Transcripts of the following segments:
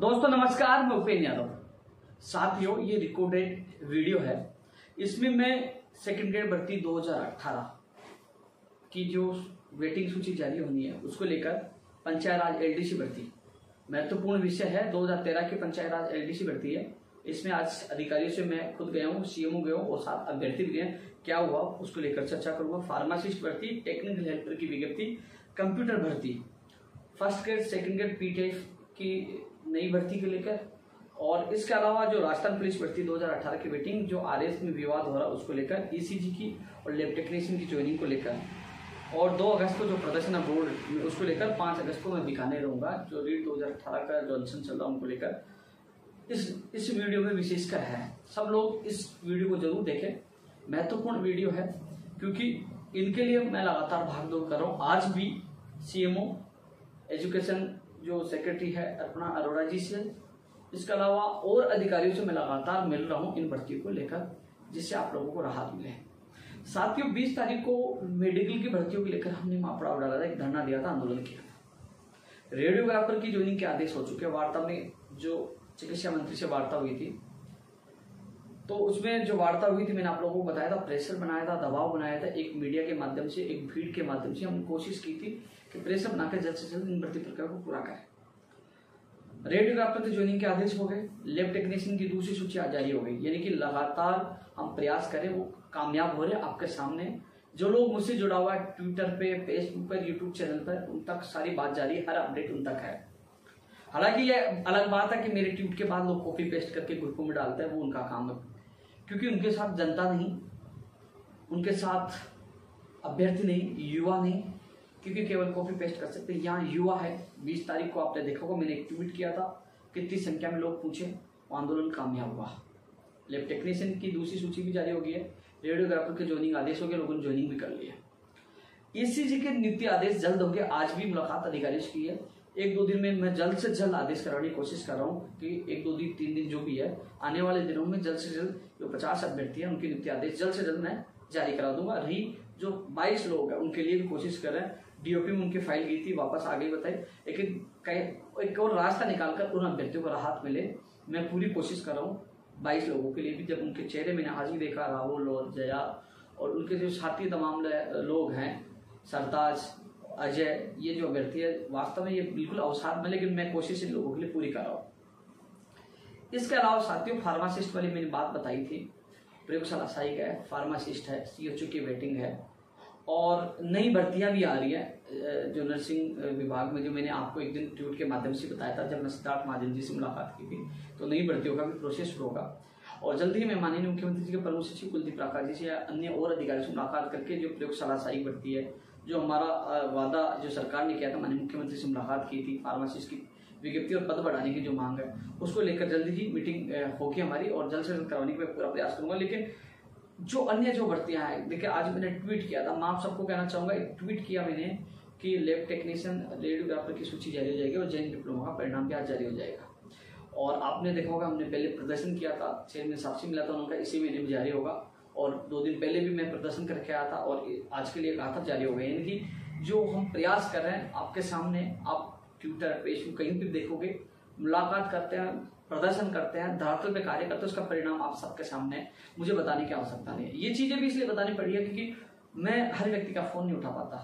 दोस्तों नमस्कार, मैं उपेन्द्र यादव। साथियों, ये रिकॉर्डेड वीडियो है। इसमें मैं सेकंड ग्रेड भर्ती 2018 की जो वेटिंग सूची जारी होनी है उसको लेकर पंचायत राज एलडीसी भर्ती महत्वपूर्ण विषय है। 2013 की पंचायत राज एलडीसी भर्ती है। इसमें आज अधिकारियों से मैं खुद गया हूँ, सीएमओ गया हूँ और साथ अभ्यर्थी भी गए। क्या हुआ उसको लेकर चर्चा करूंगा। फार्मासिस्ट भर्ती, टेक्निकल हेल्पर की विज्ञप्ति, कंप्यूटर भर्ती, first grade second grade PTF की नई भर्ती को लेकर, और इसके अलावा जो राजस्थान पुलिस भर्ती 2018 की वेटिंग, जो आरएस में विवाद हो रहा है उसको लेकर, ईसीजी की और लैब टेक्नीशियन की ज्वाइनिंग को लेकर, और 2 अगस्त को जो प्रदर्शन है बोर्ड उसको लेकर, 5 अगस्त को मैं दिखाने रहूंगा जो रीट 2018 का जो अनशन चल रहा है उनको लेकर। इस वीडियो में विशेषकर है, सब लोग इस वीडियो को जरूर देखें, महत्वपूर्ण वीडियो है क्योंकि इनके लिए मैं लगातार भाग दौड़ कर रहा हूँ। आज भी सीएमओ एजुकेशन जो सेक्रेटरी है अपर्णा अरोड़ा जी से, इसके अलावा और अधिकारियों से मैं लगातार मिल रहा हूं इन भर्तियों को लेकर, जिससे आप लोगों को राहत मिले। साथियों, 20 तारीख को मेडिकल की भर्तियों को लेकर हमने मापड़ा डाला था, एक धरना दिया था, आंदोलन किया था। रेडियोग्राफर की ज्वाइनिंग के आदेश हो चुके हैं। वार्ता में जो चिकित्सा मंत्री से वार्ता हुई थी, तो उसमें जो वार्ता हुई थी मैंने आप लोगों को बताया था, प्रेशर बनाया था, दबाव बनाया था, एक मीडिया के माध्यम से, एक भीड़ के माध्यम से हमने कोशिश की थी कि प्रेशर बनाकर जल्द से जल्द इन भर्ती प्रक्रिया को पूरा करें। रेडियोग्राफर की ज्वाइनिंग के आदेश हो गए, लैब टेक्नीशियन की दूसरी सूची जारी हो गई, यानी कि लगातार हम प्रयास करें, वो कामयाब हो रहे। आपके सामने जो लोग मुझसे जुड़ा हुआ है ट्विटर पे, फेसबुक पर, यूट्यूब चैनल पर, उन तक सारी बात जारी है, हर अपडेट उन तक है। हालांकि ये अलग बात है कि मेरे ट्वीट के बाद लोग कॉपी पेस्ट करके ग्रुपों में डालते हैं, वो उनका काम है, क्योंकि उनके साथ जनता नहीं, उनके साथ अभ्यर्थी नहीं, युवा नहीं, क्योंकि केवल कॉपी पेस्ट कर सकते हैं। यहाँ युवा है। 20 तारीख को आपने देखा होगा मैंने एक ट्वीट किया था, कितनी संख्या में लोग पूछे, आंदोलन कामयाब हुआ। लैब टेक्नीशियन की दूसरी सूची भी जारी हो गई है, रेडियोग्राफर के ज्वाइनिंग आदेश हो गए, लोगों ने ज्वाइनिंग भी कर ली है। ईसीजी के नियुक्ति आदेश जल्द हो गए। आज भी मुलाकात अधिकारियों से की है, 1-2 दिन में मैं जल्द से जल्द आदेश कराने की कोशिश कर रहा हूँ कि 1-2 दिन 3 दिन जो भी है आने वाले दिनों में जल्द से जल्द जो 50 अभ्यर्थी हैं उनके नियुक्ति आदेश जल्द से जल्द मैं जारी करा दूंगा। रही जो 22 लोग हैं उनके लिए भी कोशिश कर रहे हैं। डीओपी में उनकी फाइल गई थी, वापस आ गई, बताई, लेकिन एक और रास्ता निकालकर उन अभ्यर्थियों को राहत मिले, मैं पूरी कोशिश कर रहा हूँ। 22 लोगों के लिए भी, जब उनके चेहरे मैंने आज ही देखा, राहुल और जया और उनके जो साथी तमाम लोग हैं, सरताज, अजय, ये जो अभ्यर्थी है, वास्तव में ये बिल्कुल अवसाद में, लेकिन मैं कोशिश इन लोगों के लिए पूरी कर रहा हूँ। इसके अलावा साथियों, फार्मासिस्ट वाली मैंने बात बताई थी, प्रयोगशाला सहायक है, फार्मासिस्ट है, सीएचओ की वेटिंग है, और नई भर्तियाँ भी आ रही है जो नर्सिंग विभाग में, जो मैंने आपको एक दिन ट्वीट के माध्यम से बताया था जब मैं सिद्धार्थ महाजन जी से मुलाकात की थी, तो नई भर्तियों का भी प्रोसेस होगा। और जल्दी ही मैं माननीय मुख्यमंत्री जी के प्रमुख सचिव कुलदीप राखा जी से, अन्य और अधिकारियों से मुलाकात करके, जो प्रयोगशाला सहायक भर्ती है, जो हमारा वादा जो सरकार ने किया था, माननीय मुख्यमंत्री से मुलाकात की थी, फार्मासिस्ट की विज्ञप्ति और पद बढ़ाने की जो मांग है उसको लेकर जल्दी ही मीटिंग होगी हमारी, और जल्द से जल्द करवाने का पूरा प्रयास करूंगा। लेकिन जो अन्य जो भर्तियां हैं, देखिए आज मैंने ट्वीट किया था, मैं आप सबको कहना चाहूँगा, एक ट्वीट किया मैंने कि लैब टेक्नीशियन, रेडियोग्राफर की सूची जारी हो जाएगी और जैन डिप्लोमा का परिणाम भी आज जारी हो जाएगा। और आपने देखा होगा हमने पहले प्रदर्शन किया था, चेयरमैन साहब से मिला था, उन्होंने इसी महीने में जारी होगा, और 2 दिन पहले भी मैं प्रदर्शन करके आया था और आज के लिए कहा था जारी हो गए। यानी कि जो हम प्रयास कर रहे हैं आपके सामने, आप ट्विटर, फेसबुक, कहीं भी देखोगे, मुलाकात करते हैं, प्रदर्शन करते हैं, धरातल पे कार्य करते हैं, उसका परिणाम आप सबके सामने, मुझे बताने की आवश्यकता नहीं है। ये चीज़ें भी इसलिए बतानी पड़ी है क्योंकि मैं हर व्यक्ति का फ़ोन नहीं उठा पाता,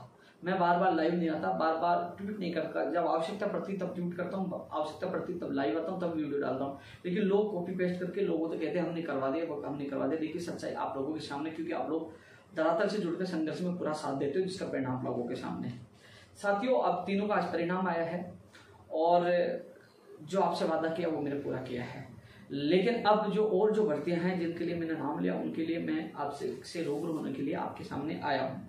मैं बार बार लाइव नहीं आता, बार बार ट्वीट नहीं करता, जब आवश्यकता पड़ती तब ट्वीट करता हूँ, आवश्यकता पड़ती तब लाइव आता हूँ, तब वीडियो डालता हूँ। लेकिन लोग कॉपी पेस्ट करके लोगों तो कहते हैं हमने करवा दिया, वो हमने करवा दिया। देखिए सच्चाई आप लोगों के सामने, क्योंकि आप लोग धरातल से जुड़कर संघर्ष में पूरा साथ देते हो, जिसका परिणाम आप लोगों के सामने। साथियों, अब तीनों का आज परिणाम आया है और जो आपसे वादा किया वो मैंने पूरा किया है। लेकिन अब जो और जो भर्तियाँ हैं जिनके लिए मैंने नाम लिया, उनके लिए मैं आपसे रूबरू होने के लिए आपके सामने आया हूँ।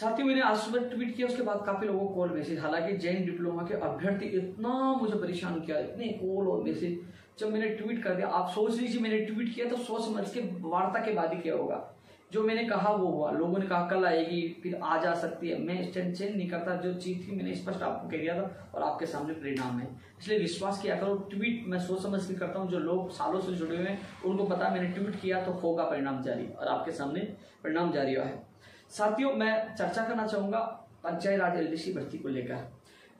साथ ही मैंने आज सुबह ट्वीट किया, उसके बाद काफी लोगों को कॉल मैसेज, हालांकि जैन डिप्लोमा के अभ्यर्थी इतना मुझे परेशान किया, इतने कॉल और मैसेज, जब मैंने ट्वीट कर दिया, आप सोच लीजिए मैंने ट्वीट किया तो सोच समझ के, वार्ता के बाद ही क्या होगा, जो मैंने कहा वो हुआ। लोगों ने कहा कल आएगी, फिर आज आ सकती है, मैं स्टैंड चेंज नहीं करता, जो चीज थी मैंने स्पष्ट आपको कह दिया था और आपके सामने परिणाम है। इसलिए विश्वास किया करो, ट्वीट मैं सोच समझ के करता हूँ, जो लोग सालों से जुड़े हुए हैं उनको पता मैंने ट्वीट किया तो होगा परिणाम जारी, और आपके सामने परिणाम जारी हुआ है। साथियों, मैं चर्चा करना चाहूंगा पंचायत राज एलडीसी भर्ती को लेकर।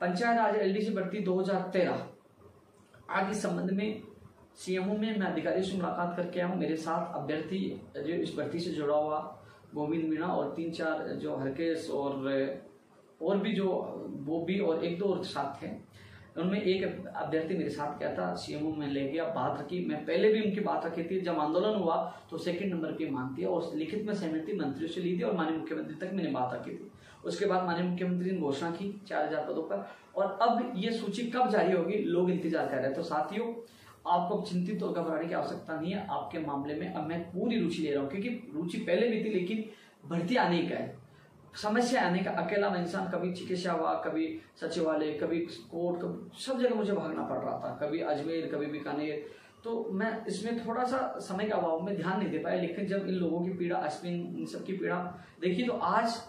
पंचायत राज एलडीसी भर्ती 2013 आज इस संबंध में सीएमओ में मैं अधिकारियों से मुलाकात करके आया हूँ। मेरे साथ अभ्यर्थी जो इस भर्ती से जुड़ा हुआ गोविंद मीणा और 3-4 जो हरकेश और भी जो वो भी और 1-2 और साथ थे, उनमें एक अभ्यर्थी मेरे साथ गया था। सीएमओ में ले गया, बात रखी। मैं पहले भी उनकी बात रखी थी, जब आंदोलन हुआ तो सेकंड नंबर पे मांग दिया और लिखित में सहमति मंत्रियों से ली थी और माननीय मुख्यमंत्री तक मैंने बात रखी थी। उसके बाद माननीय मुख्यमंत्री ने घोषणा की 4000 पदों पर, और अब ये सूची कब जारी होगी लोग इंतजार कर रहे हैं। तो साथियों, आपको चिंतित और घबराने की आवश्यकता नहीं है। आपके मामले में अब मैं पूरी रुचि ले रहा हूँ, क्योंकि रुचि पहले भी थी, लेकिन भर्ती आने का है, समस्या आने का। अकेला इंसान कभी चिकित्सा हुआ, कभी सचिवालय, कभी कोर्ट, कभी सब जगह मुझे भागना पड़ रहा था, कभी अजमेर, कभी बीकानेर। तो मैं इसमें थोड़ा सा समय के अभाव में ध्यान नहीं दे पाया, लेकिन जब इन लोगों की पीड़ा, अश्विन इन सबकी पीड़ा देखी, तो आज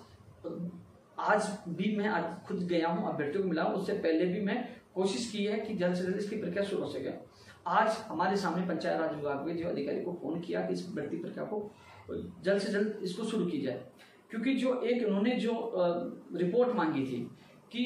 भी मैं आज खुद गया हूँ, अभ्यर्थियों को मिला हूँ। उससे पहले भी मैं कोशिश की है कि जल्द से जल्द इसकी प्रक्रिया शुरू हो सके। आज हमारे सामने पंचायत राज विभाग में जो अधिकारी को फोन किया कि इस भर्ती प्रक्रिया को जल्द से जल्द इसको शुरू की जाए, क्योंकि जो एक उन्होंने जो रिपोर्ट मांगी थी कि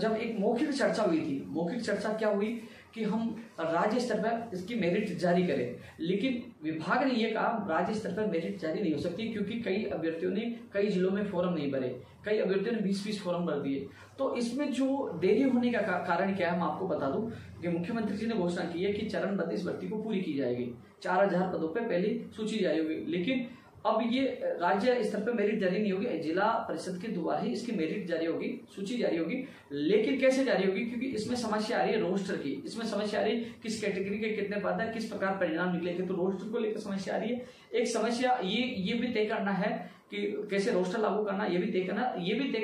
जब एक मौखिक चर्चा हुई थी, मौखिक चर्चा क्या हुई कि हम राज्य स्तर पर इसकी मेरिट जारी करें, लेकिन विभाग ने यह कहा राज्य स्तर पर मेरिट जारी नहीं हो सकती, क्योंकि कई अभ्यर्थियों ने कई जिलों में फॉर्म नहीं भरे, कई अभ्यर्थियों ने 20-20 फॉर्म भर दिए। तो इसमें जो देरी होने का कारण क्या है, मैं आपको बता दूं कि मुख्यमंत्री जी ने घोषणा की है कि चरणबद्ध इस भर्ती को पूरी की जाएगी। 4000 पदों पर पहले सूची जारी होगी, लेकिन अब ये राज्य स्तर पर मेरिट जारी नहीं होगी, जिला परिषद के द्वारा ही इसकी मेरिट जारी होगी, सूची जारी होगी। लेकिन कैसे जारी होगी, क्योंकि इसमें समस्या आ रही है रोस्टर की, इसमें समस्या आ रही है किस कैटेगरी के कितने पद है, किस प्रकार परिणाम निकलेंगे, तो रोस्टर को लेकर समस्या आ रही है। एक समस्या ये भी तय करना है कि कैसे रोस्टर लागू करना, ये भी तय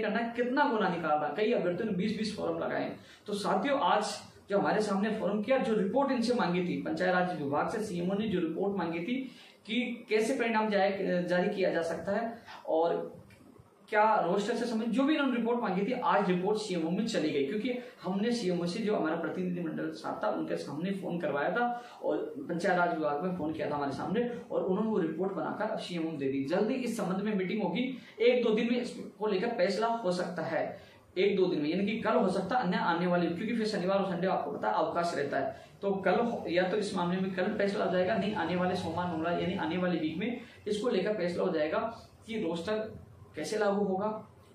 करना कितना गुना निकालना। कई अभ्यर्थियों ने 20-20 फॉर्म लगाए। तो साथियों, आज जो हमारे सामने फॉर्म किया, जो रिपोर्ट इनसे मांगी थी, पंचायत राज विभाग से सीएमओ ने जो रिपोर्ट मांगी थी कि कैसे परिणाम जारी किया जा सकता है और क्या रोस्टर से संबंधित जो भी इन्होंने रिपोर्ट मांगी थी, आज रिपोर्ट सीएमओ में चली गई, क्योंकि हमने सीएमओ से जो हमारा प्रतिनिधिमंडल साथ था उनके सामने फोन करवाया था और पंचायत राज विभाग में फोन किया था हमारे सामने, और उन्होंने वो रिपोर्ट बनाकर सीएमओ में दे दी। जल्दी इस संबंध में मीटिंग होगी, 1-2 दिन में इसको लेकर फैसला हो सकता है, 1-2 दिन में, यानी कि कल हो सकता है, अन्य आने वाले, क्योंकि फिर शनिवार और संडे आपको पता है अवकाश रहता है। तो कल या तो इस मामले में कल फैसला हो जाएगा, नहीं आने वाले सोमवार मंगलवार यानी आने वाले वीक में इसको लेकर फैसला हो जाएगा कि रोस्टर कैसे लागू होगा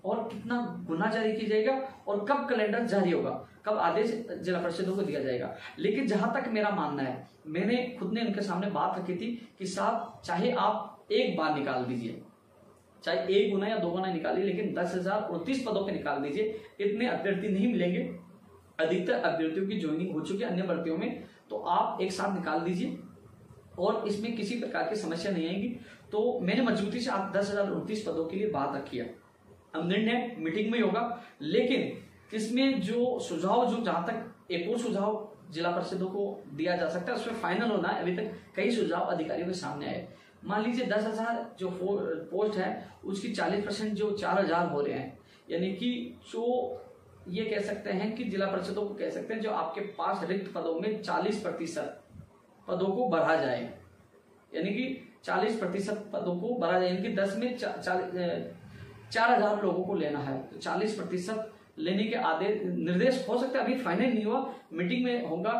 और कितना गुना जारी किया जाएगा और कब कैलेंडर जारी होगा, कब आदेश जिला परिषदों को दिया जाएगा। लेकिन जहां तक मेरा मानना है, मैंने खुद ने उनके सामने बात रखी थी कि साहब, चाहे आप एक बार निकाल दीजिए, चाहे 1 गुना या 2 गुना निकालिए, लेकिन 10,029 पदों पे निकाल दीजिए। इतने अभ्यर्थी नहीं मिलेंगे, अधिकतर अभ्यर्थियों की ज्वाइनिंग हो चुकी है अन्य भर्तियों में, तो आप एक साथ निकाल दीजिए और इसमें किसी प्रकार की समस्या नहीं आएगी। तो मैंने मजबूती से आप 10,029 पदों के लिए बात रखी है। अब निर्णय मीटिंग में होगा, लेकिन इसमें जो सुझाव, जो जहां तक एक और सुझाव जिला परिषदों को दिया जा सकता है, उसमें फाइनल होना है। अभी तक कई सुझाव अधिकारियों के सामने आए। मान लीजिए 10,000 जो पोस्ट है उसकी 40% जो 4,000 हो रहे हैं, यानी कि जो ये कह सकते हैं कि जिला परिषदों को कह सकते हैं जो आपके पास रिक्त पदों में 40% पदों को बढ़ा जाए, यानी कि 40% पदों को बढ़ा जाए, यानी कि 10 में 4,000 लोगों को लेना है, तो 40% लेने के आदेश निर्देश हो सकता है। अभी फाइनल नहीं हुआ, मीटिंग में होगा।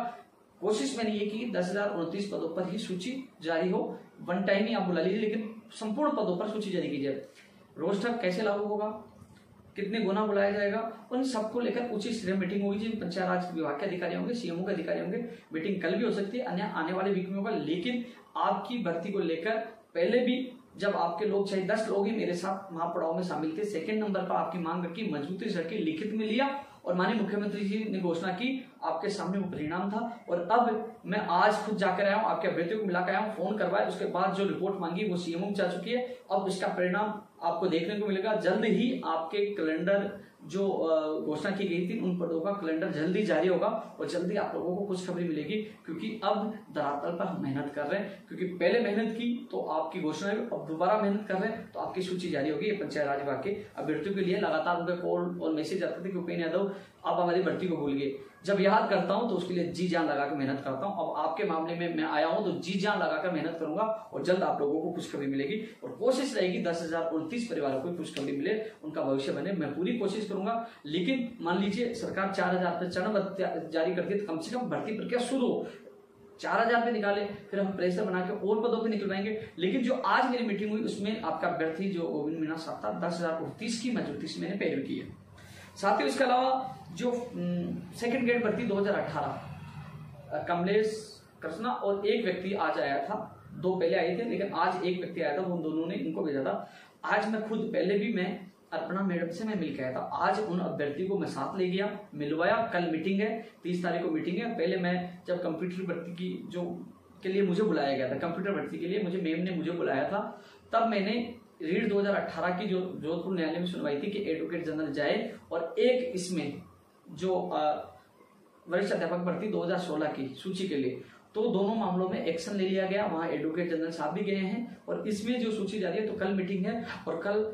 कोशिश मैंने ये की 10,029 पदों पर ही सूची जारी हो, वन टाइम ही आप बुला लीजिए, लेकिन संपूर्ण पदों पर सूची जारी की जाए। रोस्टर कैसे लागू होगा, कितने गुना बुलाया जाएगा, उन सबको लेकर उचित स्तरीय मीटिंग होगी, जिन पंचायत राज विभाग के अधिकारी होंगे, सीएमओ के अधिकारी होंगे। मीटिंग कल भी हो सकती है, अन्य आने वाले वीक में होगा। लेकिन आपकी भर्ती को लेकर पहले भी जब आपके लोग, चाहे 10 लोग ही मेरे साथ महापड़ाव में शामिल थे, सेकंड नंबर पर आपकी मांग रखी, मजबूती से रखी, लिखित में लिया और माननीय मुख्यमंत्री जी ने घोषणा की, आपके सामने वो परिणाम था। और अब मैं आज खुद जाकर आया हूँ, आपके अभ्यर्थियों को मिलाकर आया हूँ, फोन करवाया, उसके बाद जो रिपोर्ट मांगी वो सीएमओ जा चुकी है। अब इसका परिणाम आपको देखने को मिलेगा। जल्द ही आपके कैलेंडर जो घोषणा की गई थी उन पदों का कैलेंडर जल्दी जारी होगा और जल्दी आप लोगों को खुशखबरी मिलेगी, क्योंकि अब धरातल पर हम मेहनत कर रहे हैं, क्योंकि पहले मेहनत की तो आपकी घोषणा, अब दोबारा मेहनत कर रहे हैं तो आपकी सूची जारी होगी। पंचायत राज विभाग के अभ्यर्थियों के लिए लगातार उनके कॉल और मैसेज आते थे कि उपेन्द्र यादव आप हमारी भर्ती को भूल गए। जब याद करता हूं तो उसके लिए जी जान लगाकर मेहनत करता हूं। अब आपके मामले में मैं आया हूं तो जी जान लगाकर मेहनत करूंगा और जल्द आप लोगों को खुशखबरी मिलेगी। और कोशिश रहेगी 10,029 परिवारों को खुशखबरी मिले, उनका भविष्य बने, मैं पूरी कोशिश करूंगा। लेकिन मान लीजिए सरकार 4,000 पे चरणबद्ध जारी करती है तो कम से कम भर्ती प्रक्रिया शुरू हो। 4,000 पे निकाले फिर हम प्रेशर बना के और पदों पे निकलवाएंगे। लेकिन जो आज मेरी मीटिंग हुई उसमें आपका अभ्यर्थी जो गोविंद मीणा साहब था 10,029 की मजबूती मैंने पैरवी की है। साथ ही उसके अलावा जो सेकंड ग्रेड भर्ती 2018 कमलेश कृष्णा और एक व्यक्ति आज आया था, दो पहले आए थे लेकिन आज एक व्यक्ति आया था, उन दोनों ने इनको भेजा था। आज मैं खुद पहले भी मैं अपर्णा मैडम से मैं मिल के आया था, आज उन अभ्यर्थी को मैं साथ ले गया मिलवाया। कल मीटिंग है, 30 तारीख को मीटिंग है। पहले मैं जब कंप्यूटर भर्ती की जो के लिए मुझे बुलाया गया था, कंप्यूटर भर्ती के लिए मुझे मैम ने मुझे बुलाया था, तब मैंने रीट 2018 की जो जोधपुर न्यायालय में सुनवाई थी कि एडवोकेट जनरल जाए और एक इसमें जो वरिष्ठ अध्यापक भर्ती 2016 की सूची के लिए, तो दोनों मामलों में एक्शन ले लिया गया। वहां एडवोकेट जनरल साहब भी गए हैं और इसमें जो सूची जा रही है तो कल मीटिंग है। और कल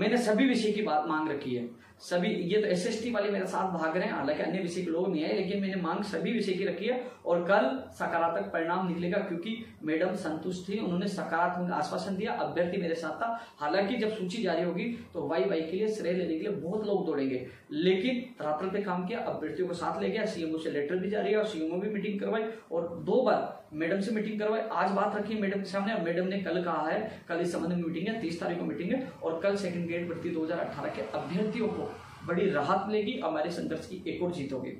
मैंने सभी विषय की बात मांग रखी है, सभी ये तो SST वाले मेरे साथ भाग रहे हैं, हालांकि अन्य विषय के लोग नहीं आए, लेकिन मैंने मांग सभी विषय की रखी है और कल सकारात्मक परिणाम निकलेगा क्योंकि मैडम संतुष्ट थी, उन्होंने सकारात्मक आश्वासन दिया। अभ्यर्थी मेरे साथ था, हालांकि जब सूची जारी होगी तो वाई के लिए श्रेय लेने के लिए बहुत लोग दौड़ेंगे, लेकिन धरातल पे काम किया, अभ्यर्थियों को साथ ले गया। CMO से लेटर भी जारी है और CMO भी मीटिंग करवाई और 2 बार मैडम से मीटिंग करवाई। आज बात रखी मैडम के सामने और मैडम ने कल कहा है, कल इस संबंध में मीटिंग है, 30 तारीख को मीटिंग है और कल सेकंड ग्रेड भर्ती 2018 के अभ्यर्थियों को बड़ी राहत मिलेगी। हमारे संघर्ष की एक और जीत होगी।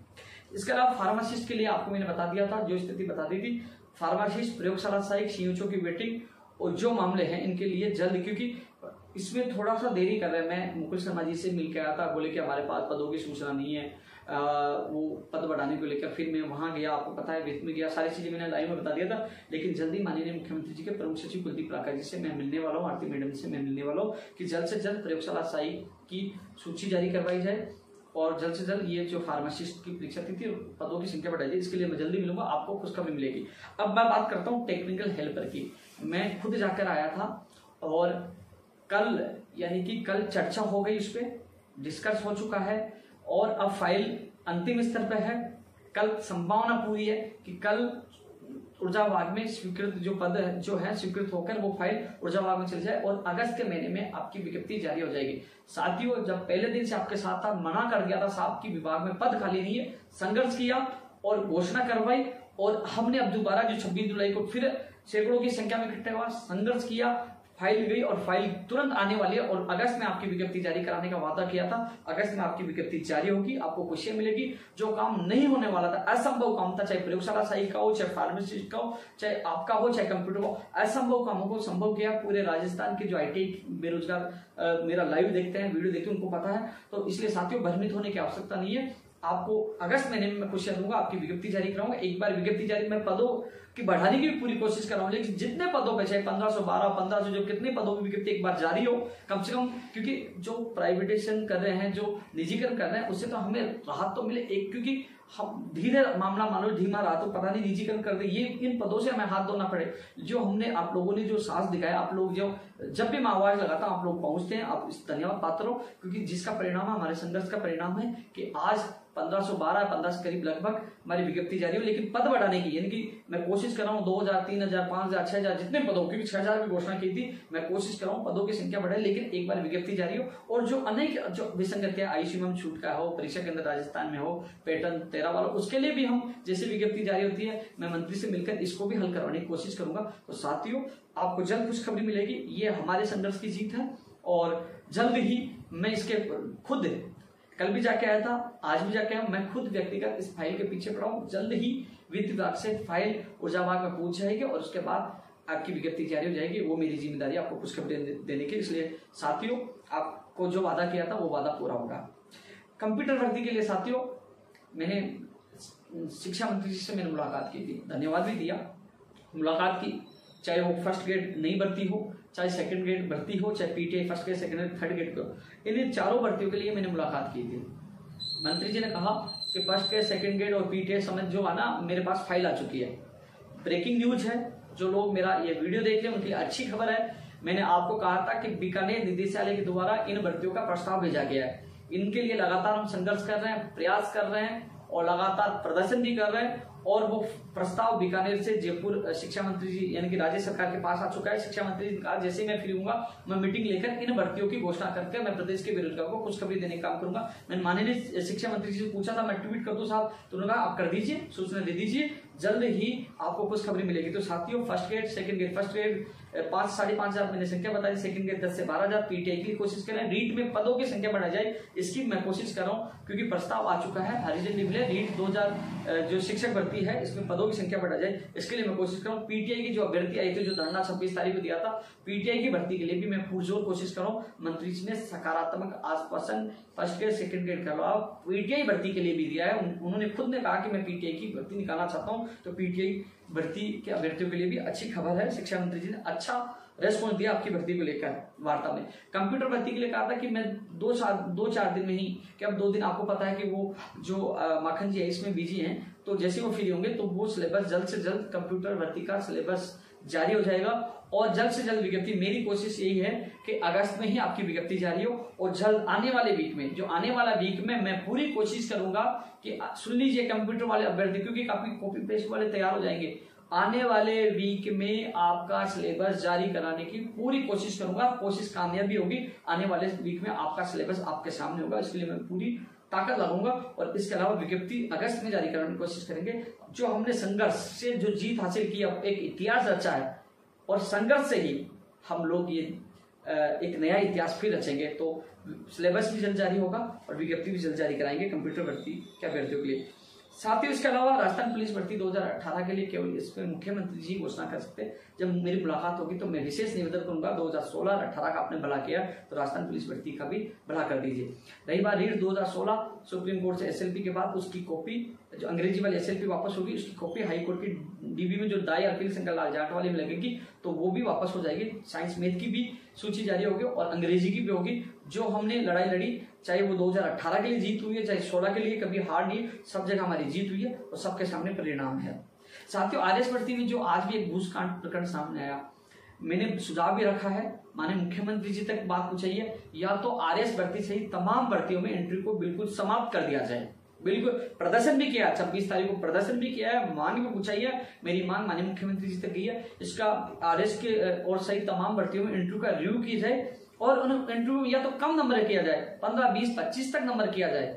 इसके अलावा फार्मासिस्ट के लिए आपको मैंने बता दिया था, जो स्थिति बता दी थी, फार्मासिस्ट प्रयोगशाला सहायक सीएचओ की वेटिंग और जो मामले हैं इनके लिए जल्द, क्योंकि इसमें थोड़ा सा देरी कर रहे हैं। मैं मुकुल शर्मा जी से मिल के आया था, बोले कि हमारे पास पदों की सूचना नहीं है, वो पद बढ़ाने को लेकर। फिर मैं वहां गया, आपको पता है वित्त में गया, सारी चीजें मैंने लाइव में बता दिया था। लेकिन जल्दी माननीय मुख्यमंत्री जी के प्रमुख सचिव कुलदीप प्रकाश जी से मैं मिलने वाला हूँ, आरती मैडम से मैं मिलने वाला हूँ कि जल्द से जल्द प्रयोगशाला सहायक की सूची जारी करवाई जाए और जल्द से जल्द ये जो फार्मासिस्ट की परीक्षा थी पदों की संख्या बढ़ाई जाए। इसके लिए मैं जल्दी मिलूंगा, आपको खुशखबरी मिलेगी। अब मैं बात करता हूँ टेक्निकल हेल्पर की। मैं खुद जाकर आया था और कल यानी कि कल चर्चा हो गई, उस पर डिस्कस हो चुका है और अब फाइल अंतिम स्तर पर है। कल संभावना पूरी है कि कल ऊर्जा विभाग में स्वीकृत जो पद है, जो है स्वीकृत होकर वो फाइल ऊर्जा विभाग में चल जाए और अगस्त के महीने में आपकी विज्ञप्ति जारी हो जाएगी। साथियों, जब पहले दिन से आपके साथ था, मना कर दिया था साहब कि विभाग में पद खाली नहीं है, संघर्ष किया और घोषणा करवाई और हमने अब दोबारा जो 26 जुलाई को फिर सैकड़ों की संख्या में इकट्ठे हुआ, संघर्ष किया, फाइल गई और फाइल तुरंत आने वाली है और अगस्त में आपकी विज्ञप्ति जारी कराने का वादा किया था। अगस्त में आपकी विज्ञप्ति जारी होगी, आपको खुशियां मिलेगी। जो काम नहीं होने वाला था, असंभव काम था, चाहे प्रयोगशाला सहायक का हो, चाहे फार्मासिस्ट का हो, चाहे आपका हो, चाहे कंप्यूटर का हो, असंभव कामों को संभव किया। पूरे राजस्थान के जो ITI बेरोजगार मेरा लाइव देखते हैं, वीडियो देखते हैं, उनको पता है। तो इसलिए साथियों, भ्रमित होने की आवश्यकता नहीं है। आपको अगस्त महीने में खुशियां दूंगा, आपकी विज्ञप्ति जारी कराऊंगा। एक बार विज्ञप्ति जारी, मैं पदों की बढ़ाने की भी पूरी कोशिश कर रहा हूं, लेकिन जितने पदों पे चाहे 1512, 1500 जो कितने पदों की विज्ञप्ति एक बार जारी हो कम से कम, क्योंकि जो प्राइवेटाइजेशन कर रहे हैं, जो निजीकरण कर रहे हैं, उससे तो हमें राहत तो मिले एक, क्योंकि हम धीरे मामला मानो धीमा रहा तो पता नहीं निजीकरण कर दे, ये इन पदों से हमें हाथ धोना पड़े। जो हमने आप लोगों ने जो साहस दिखाया, आप लोग जो जब भी मैं आवाज लगाता हूं आप लोग पहुंचते हैं, आप इस धन्यवाद पात्र हो, क्योंकि जिसका परिणाम है हमारे संघर्ष का परिणाम है कि आज 1512 1500 करीब लगभग हमारी विज्ञप्ति जारी हो। लेकिन पद बढ़ाने की यानी कि मैं कोशिश कर रहा हूँ 2000 3000 5000 6000 जितने पदों, क्योंकि 6000 की घोषणा की थी, मैं कोशिश कर रहा हूँ पदों की संख्या बढ़े, लेकिन एक बार विज्ञप्ति जारी हो। और जो अनेक जो विसंगतियां आयुष्मान छूट का हो, परीक्षा केंद्र राजस्थान में हो, पैटर्न 13 वाला, उसके लिए भी हम जैसे विज्ञप्ति जारी होती है मैं मंत्री से मिलकर इसको भी हल करवाने की कोशिश करूंगा। तो साथियों, आपको जल्द खुशखबरी मिलेगी, ये हमारे संघर्ष की जीत है और जल्द ही मैं इसके खुद कल भी जाके आया था, आज भी जाके आया, मैं खुद व्यक्तिगत इस फाइल के पीछे पड़ा हूं। जल्द ही वित्त विभाग से फाइल ऊर्जा विभाग में पूछ जाएगी और उसके बाद आपकी विज्ञप्ति जारी हो जाएगी। वो मेरी जिम्मेदारी आपको खुशखबरी देने की। इसलिए साथियों, आपको जो वादा किया था वो वादा पूरा होगा। कंप्यूटर भर्ती के लिए साथियों, मैंने शिक्षा मंत्री जी से मैंने मुलाकात की थी, धन्यवाद भी दिया, मुलाकात की, चाहे वो फर्स्ट ग्रेड नई भर्ती हो, चाहे सेकंड ग्रेड भर्ती हो, चाहे PTI first grade second grade third grade को, इन चारों भर्तियों के लिए मैंने मुलाकात की थी। मंत्री जी ने कहा कि फर्स्ट ग्रेड सेकंड ग्रेड और PTI समझ जो आना, मेरे पास फाइल आ चुकी है। ब्रेकिंग न्यूज है, जो लोग मेरा ये वीडियो देख रहे हैं उनके लिए अच्छी खबर है। मैंने आपको कहा था कि बीकानेर निदेशालय के द्वारा इन भर्तियों का प्रस्ताव भेजा गया है, इनके लिए लगातार हम संघर्ष कर रहे हैं, प्रयास कर रहे हैं और लगातार प्रदर्शन भी कर रहे हैं। और वो प्रस्ताव बीकानेर से जयपुर शिक्षा मंत्री जी यानी कि राज्य सरकार के पास आ चुका है। शिक्षा मंत्री जी ने कहा जैसे मैं फ्री हूंगा मैं मीटिंग लेकर इन भर्तियों की घोषणा करके मैं प्रदेश के बेरोजगारों को खुशखबरी देने का काम करूंगा। मैंने माननीय शिक्षा मंत्री जी से पूछा था मैं ट्वीट कर दूं साहब, तो उन्होंने कहा आप कर दीजिए, सूचना दे दीजिए, जल्द ही आपको खुशखबरी मिलेगी। तो साथियों first grade second grade, first grade 5,500 मैंने संख्या बताई, सेकंड ग्रेड 10 से 12,000, पीटीआई की कोशिश करें, रीट में पदों की संख्या बढ़ाई जाए, इसकी मैं कोशिश कर रहा हूं क्योंकि प्रस्ताव आ चुका है। हरिजन निवले रीट 2000 जो शिक्षक भर्ती है इसमें पदों की संख्या बढ़ाई जाए, इसके लिए मैं कोशिश कर रहा हूँ। पीटीआई की जो अभ्यर्थी आई थी जो धरना 26 तारीख को दिया था, पीटीआई की भर्ती के लिए भी मैं पुरजोर कोशिश कर रहा हूँ। मंत्री जी ने सकारात्मक आश्वासन फर्स्ट ग्रेड सेकंड ग्रेड करवाओ, पीटीआई भर्ती के लिए भी दिया है। उन्होंने खुद ने कहा कि मैं पीटीआई की भर्ती निकालना चाहता हूँ, तो पीटीआई भर्ती के अभ्यर्थियों के लिए भी अच्छी खबर है। शिक्षा मंत्री जी ने अच्छा रेस्पॉन्स दिया आपकी भर्ती को लेकर वार्ता में। कंप्यूटर भर्ती के लिए कहा था कि मैं दो चार दिन में ही, कि अब 2 दिन आपको पता है कि वो जो माखन जी है इसमें बिजी हैं, तो जैसे वो फ्री होंगे तो वो सिलेबस जल्द से जल्द कंप्यूटर भर्ती का सिलेबस जारी हो जाएगा और जल्द से जल्द विज्ञप्ति, मेरी कोशिश यही है कि अगस्त में ही आपकी विज्ञप्ति जारी हो और जल्द आने वाले वीक में, जो आने वाला वीक में मैं पूरी कोशिश करूंगा कि सुन लीजिए कंप्यूटर वाले अभ्यर्थी, क्योंकि काफी कॉपी पेस्ट वाले तैयार हो जाएंगे, आने वाले वीक में आपका सिलेबस जारी कराने की पूरी कोशिश करूंगा। कोशिश कामयाब भी होगी, आने वाले वीक में आपका सिलेबस आपके सामने होगा, इसके लिए मैं पूरी ताकत लगाऊंगा। और इसके अलावा विज्ञप्ति अगस्त में जारी कराने की कोशिश करेंगे। जो हमने संघर्ष से जो जीत हासिल की, अब एक इतिहास रचा है और संघर्ष से ही हम लोग ये एक नया इतिहास फिर रचेंगे। तो सिलेबस भी जल्द जारी होगा और विज्ञप्ति भी जल्द जारी कराएंगे कंप्यूटर भर्ती के अभ्यर्थियों के लिए। साथ ही इसके अलावा राजस्थान पुलिस भर्ती 2018 के लिए केवल इस पर मुख्यमंत्री जी घोषणा कर सकते हैं। जब मेरी मुलाकात होगी तो मैं विशेष निवेदन करूंगा 2016-18 का आपने भला किया तो राजस्थान पुलिस भर्ती का भी भला कर दीजिए। रही बार रीट 2016 सुप्रीम कोर्ट से एसएलपी के बाद उसकी कॉपी, जो अंग्रेजी वाली एसएलपी वापस होगी उसकी कॉपी हाईकोर्ट की डीबी में जो दाई अपील शंकर लाल जाट वाली में लगेगी तो वो भी वापस हो जाएगी। साइंस मैथ की भी सूची जारी होगी और अंग्रेजी की भी होगी। जो हमने लड़ाई लड़ी, चाहे वो 2018 के लिए जीत हुई है, चाहे 16 के लिए, कभी हार नहीं, सब जगह हमारी जीत हुई है और सबके सामने परिणाम है। साथियों आरएस भर्ती में जो आज भी एक घूसकांड प्रकरण सामने आया, मैंने सुझाव भी रखा है, माननीय मुख्यमंत्री जी तक बात पूछाइए, या तो आरएस भर्ती सहित तमाम भर्तियों में एंट्री को बिल्कुल समाप्त कर दिया जाए। बिल्कुल प्रदर्शन भी किया, 26 तारीख को प्रदर्शन भी किया है, मांग भी पूछाई है, मेरी मांग माननीय मुख्यमंत्री जी तक गई है। इसका आरएस के और सहित तमाम भर्तियों में इंटरव्यू का रिव्यू किया जाए और उन इंटरव्यू या तो कम नंबर किया जाए, 15, 20, 25 तक नंबर किया जाए,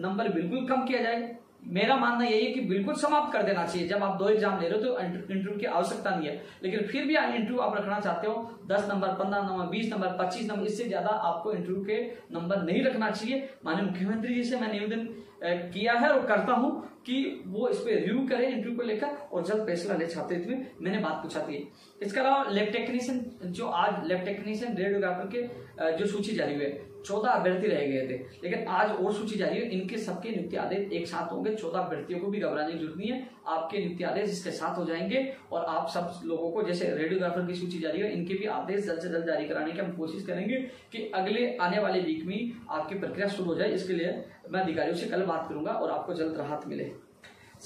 नंबर बिल्कुल कम किया जाए। मेरा मानना यही है कि बिल्कुल समाप्त कर देना चाहिए। जब आप 2 एग्जाम ले रहे हो तो इंटरव्यू की आवश्यकता नहीं है, लेकिन फिर भी इंटरव्यू आप रखना चाहते हो 10 नंबर, 15 नंबर, 20 नंबर, 25 नंबर, इससे ज्यादा आपको इंटरव्यू के नंबर नहीं रखना चाहिए। माननीय मुख्यमंत्री जी से मैं निवेदन किया है और करता हूं कि वो इस पर रिव्यू करें इंटरव्यू को लेकर और जल्द फैसला ले, छात्र में मैंने बात पूछा थी। इसके अलावा लैब टेक्नीशियन, जो आज लैब टेक्नीशियन रेडियोग्राफर के जो सूची जारी हुई है, 14 अभ्यर्थी रह गए थे, लेकिन आज और सूची जारी है, इनके सबके नियुक्ति आदेश एक साथ होंगे। 14 अभ्यर्थियों को भी घबराने की जरूरत नहीं है, आपके नियुक्ति आदेश इसके साथ हो जाएंगे और आप सब लोगों को, जैसे रेडियोग्राफर की सूची जारी है, इनके भी आदेश जल्द से जल्द जारी कराने की हम कोशिश करेंगे कि अगले आने वाले वीक में आपकी प्रक्रिया शुरू हो जाए। इसके लिए मैं अधिकारियों से कल बात करूंगा और आपको जल्द राहत मिले।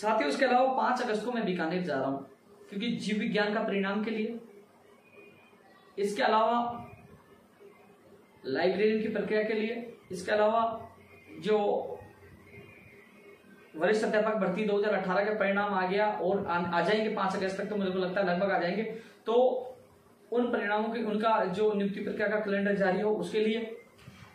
साथ ही उसके अलावा 5 अगस्त को मैं बीकानेर जा रहा हूँ क्योंकि जीव विज्ञान का परिणाम के लिए, इसके अलावा लाइब्रेरियन की प्रक्रिया के लिए, इसके अलावा जो वरिष्ठ अध्यापक भर्ती 2018 के परिणाम आ गया और आ जाएंगे 5 अगस्त तक, तो मुझे लगता है लगभग आ जाएंगे, तो उन परिणामों के, उनका जो नियुक्ति प्रक्रिया का कैलेंडर जारी हो उसके लिए,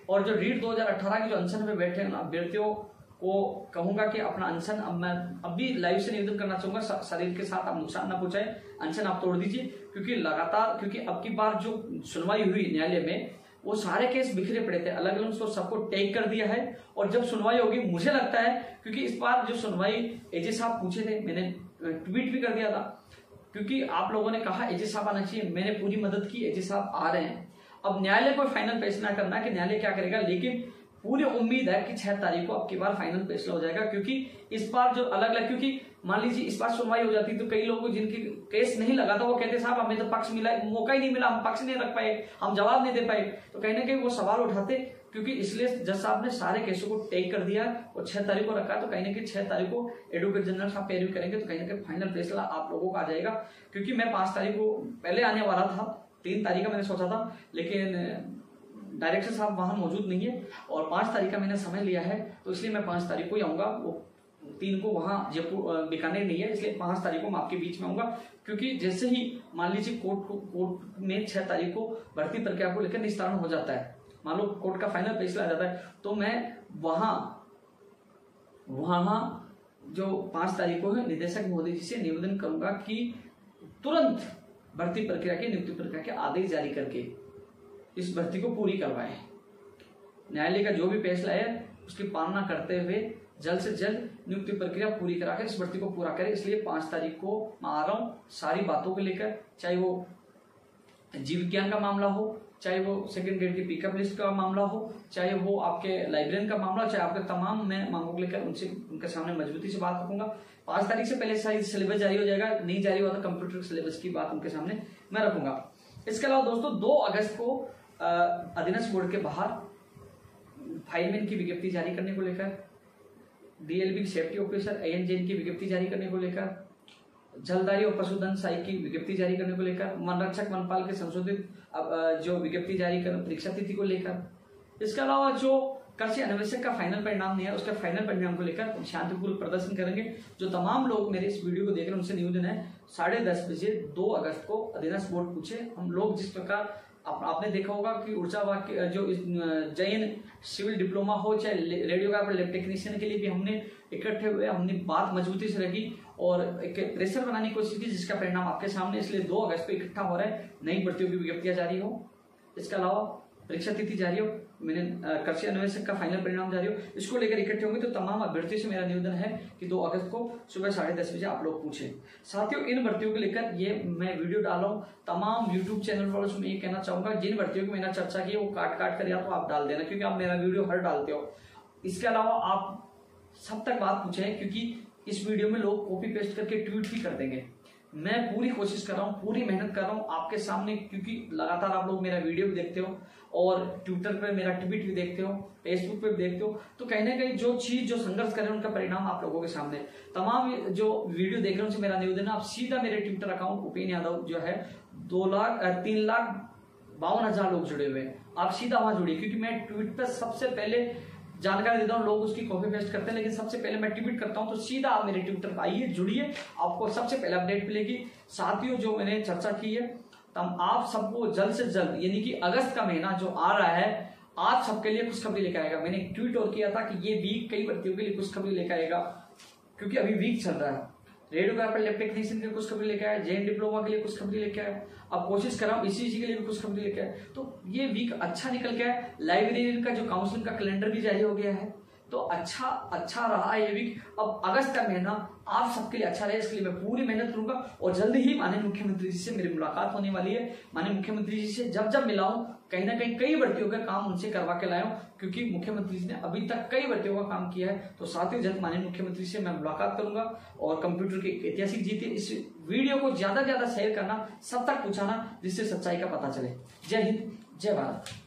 और जो रीट 2018 के जो अनशन में बैठे उन अभ्यर्थियों को कहूंगा कि अपना अनशन, अब मैं अभी लाइव से निवेदन करना चाहूंगा, शरीर के साथ आप नुकसान ना पहुंचाएं, अनशन आप तोड़ दीजिए क्योंकि लगातार, क्योंकि अब की बार जो सुनवाई हुई न्यायालय में वो सारे केस बिखरे पड़े थे, अलग अलग उसको सबको टैग कर दिया है। और जब सुनवाई होगी, मुझे लगता है क्योंकि इस बार जो सुनवाई एजे साहब पूछे थे, मैंने ट्वीट भी कर दिया था क्योंकि आप लोगों ने कहा एजे साहब आना चाहिए, मैंने पूरी मदद की, एजे साहब आ रहे हैं। अब न्यायालय को फाइनल फैसला करना है कि न्यायालय क्या करेगा, लेकिन पूरी उम्मीद है कि 6 तारीख को आपकी बार फाइनल फैसला हो जाएगा क्योंकि इस बार जो अलग अलग, क्योंकि मान लीजिए इस बार सुनवाई हो जाती तो कई लोगों जिनके केस नहीं लगा था वो कहते साहब हमें तो पक्ष मिला, मौका ही नहीं मिला, हम पक्ष नहीं रख पाए, हम जवाब नहीं दे पाए, तो कहीं ना कहीं वो सवाल उठाते, क्योंकि इसलिए जज साहब ने सारे केसों को टैग कर दिया और 6 तारीख को रखा, तो कहीं ना कहीं 6 तारीख को एडवोकेट जनरल साहब पेरिव्यू करेंगे तो कहीं ना कहीं फाइनल फैसला आप लोगों का आ जाएगा। क्योंकि मैं 5 तारीख को पहले आने वाला था, 3 तारीख का मैंने सोचा था, लेकिन डायरेक्टर साहब वहां मौजूद नहीं है और 5 तारीख का मैंने समय लिया है, तो इसलिए मैं 5 तारीख को ही आऊंगा। वो 3 को वहाँ जयपुर बीकानेर नहीं है, इसलिए 5 तारीख को मैं आपके बीच में आऊंगा, क्योंकि जैसे ही मान लीजिए कोर्ट में 6 तारीख को भर्ती प्रक्रिया को लेकर निस्तारण हो जाता है, मान लो कोर्ट का फाइनल फैसला आ जाता है, तो मैं वहाँ जो 5 तारीख को है निदेशक महोदय जी से निवेदन करूंगा कि तुरंत भर्ती प्रक्रिया के नियुक्ति प्रक्रिया के आदेश जारी करके इस भर्ती को पूरी करवाएं। न्यायालय का जो भी फैसला है उसकी पालना करते हुए जल्द से जल्द नियुक्ति प्रक्रिया पूरी कराकर इस भर्ती को पूरा करें। इसलिए 5 तारीख को मैं आ रहा हूँ सारी बातों को लेकर, चाहे वो जीव विज्ञान का मामला हो, चाहे वो सेकंड ग्रेड की पिकअप लिस्ट का मामला हो, चाहे वो आपके लाइब्रेरियन का मामला, चाहे आपके तमाम मैं मांगों को लेकर उनसे उनके सामने मजबूती से बात रखूंगा। 5 तारीख से पहले शायद सिलेबस जारी हो जाएगा, नहीं जारी हुआ तो कंप्यूटर सिलेबस की बात उनके सामने मैं रखूंगा। इसके अलावा दोस्तों 2 अगस्त को अधीनस्थ बोर्ड के बाहर फाइलमैन की विज्ञप्ति जारी करने को लेकर, डीएलबी सेफ्टी ऑफिसर ANJN की विज्ञप्ति जारी करने को लेकर, जलदारी और पशुधन सहायक की विज्ञप्ति जारी करने को लेकर, वनरक्षक वनपाल के संशोधित जो विज्ञप्ति जारी कर परीक्षा तिथि को लेकर, इसके अलावा जो कृषि अन्वेषक का फाइनल परिणाम नहीं है उसके फाइनल परिणाम को लेकर शांतिपूर्ण प्रदर्शन करेंगे। जो तमाम लोग मेरे इस वीडियो को देख रहे हैं उनसे निवेदन है 10:30 बजे 2 अगस्त को अधीनस्थ बोर्ड पूछे। हम लोग जिस प्रकार आपने देखा होगा कि ऊर्जा वाक्य जो जैन सिविल डिप्लोमा हो चाहे रेडियोग्राफर लैब टेक्नीशियन के लिए भी हमने इकट्ठे हुए, हमने बात मजबूती से रखी और एक प्रेशर बनाने की कोशिश की जिसका परिणाम आपके सामने। इसलिए 2 अगस्त को इकट्ठा हो रहा है, नई भर्तियों की विज्ञप्तियां जारी हो, इसके अलावा परीक्षा तिथि जारी हो, मैंने कृषि अन्वेषक का फाइनल परिणाम जारी हो, इसको लेकर इकट्ठे होंगे। तो तमाम अभ्यर्थियों से मेरा निवेदन है कि 2 अगस्त को सुबह 10:30 बजे आप लोग पूछें। साथियों, इन भर्तियों को लेकर ये मैं वीडियो डाला हूँ, तमाम यूट्यूब चैनल वालों में ये कहना चाहूंगा जिन भर्तियों की मैंने चर्चा की वो काट कर या तो आप डाल देना, क्योंकि आप मेरा वीडियो हर डालते हो। इसके अलावा आप सब तक बात पूछें, क्योंकि इस वीडियो में लोग कॉपी पेस्ट करके ट्वीट भी कर देंगे। मैं पूरी कोशिश कर रहा हूँ, पूरी मेहनत कर रहा हूँ आपके सामने, क्योंकि लगातार आप लोग मेरा वीडियो भी देखते हो और ट्विटर पे मेरा ट्वीट भी देखते हो, फेसबुक पे भी देखते हो, तो कहीं ना कहीं जो चीज जो संघर्ष कर रहे हैं उनका परिणाम आप लोगों के सामने। तमाम जो वीडियो देख रहे हैं उनसे मेरा निवेदन है आप सीधा मेरे ट्विटर अकाउंट उपेन्द्र यादव जो है 3,52,000 लोग जुड़े हुए हैं, आप सीधा वहां जुड़िए, क्योंकि मैं ट्वीट पर सबसे पहले जानकारी देता हूँ, लोग उसकी कॉपी पेस्ट करते हैं, लेकिन सबसे पहले मैं ट्वीट करता हूँ, तो सीधा आप मेरे ट्विटर पर आइए, जुड़िए, आपको सबसे पहले अपडेट मिलेगी। साथियों, जो मैंने चर्चा की है तब आप सबको जल्द से जल्द, यानी कि अगस्त का महीना जो आ रहा है आज सबके लिए खुशखबरी लेकर आएगा। मैंने ट्वीट और किया था कि ये वीक कई भर्तियों के लिए खुशखबरी लेकर आएगा, क्योंकि अभी वीक चल रहा है। रेडियोग्राफर लैब टेक्नीशियन के लिए खुशखबरी लेकर आए, जेएन डिप्लोमा के लिए खुशखबरी लेकर आए, अब कोशिश कर रहा हूँ ईसीजी के लिए भी खुशखबरी लेकर आए, तो ये वीक अच्छा निकल गया है। लाइब्रेरियन का जो काउंसलिंग का कैलेंडर भी जारी हो गया है, तो अच्छा रहा है ये वीक। अब अगस्त का महीना आप सबके लिए अच्छा रहे, इसके लिए मैं पूरी मेहनत करूंगा और जल्द ही माननीय मुख्यमंत्री जी से मेरी मुलाकात होने वाली है। माननीय मुख्यमंत्री जी से जब मिला हूं कहीं ना कहीं कई भर्तियों का काम उनसे करवा के लाया हूं, क्योंकि मुख्यमंत्री जी ने अभी तक कई भर्तियों का काम किया है। तो साथ ही जल्द माननीय मुख्यमंत्री जी से मैं मुलाकात करूंगा और कंप्यूटर की ऐतिहासिक जीत, इस वीडियो को ज्यादा से ज्यादा शेयर करना, सब तक पहुंचाना, जिससे सच्चाई का पता चले। जय हिंद, जय भारत।